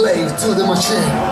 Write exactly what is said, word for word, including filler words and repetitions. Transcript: Enslaved to the Machine.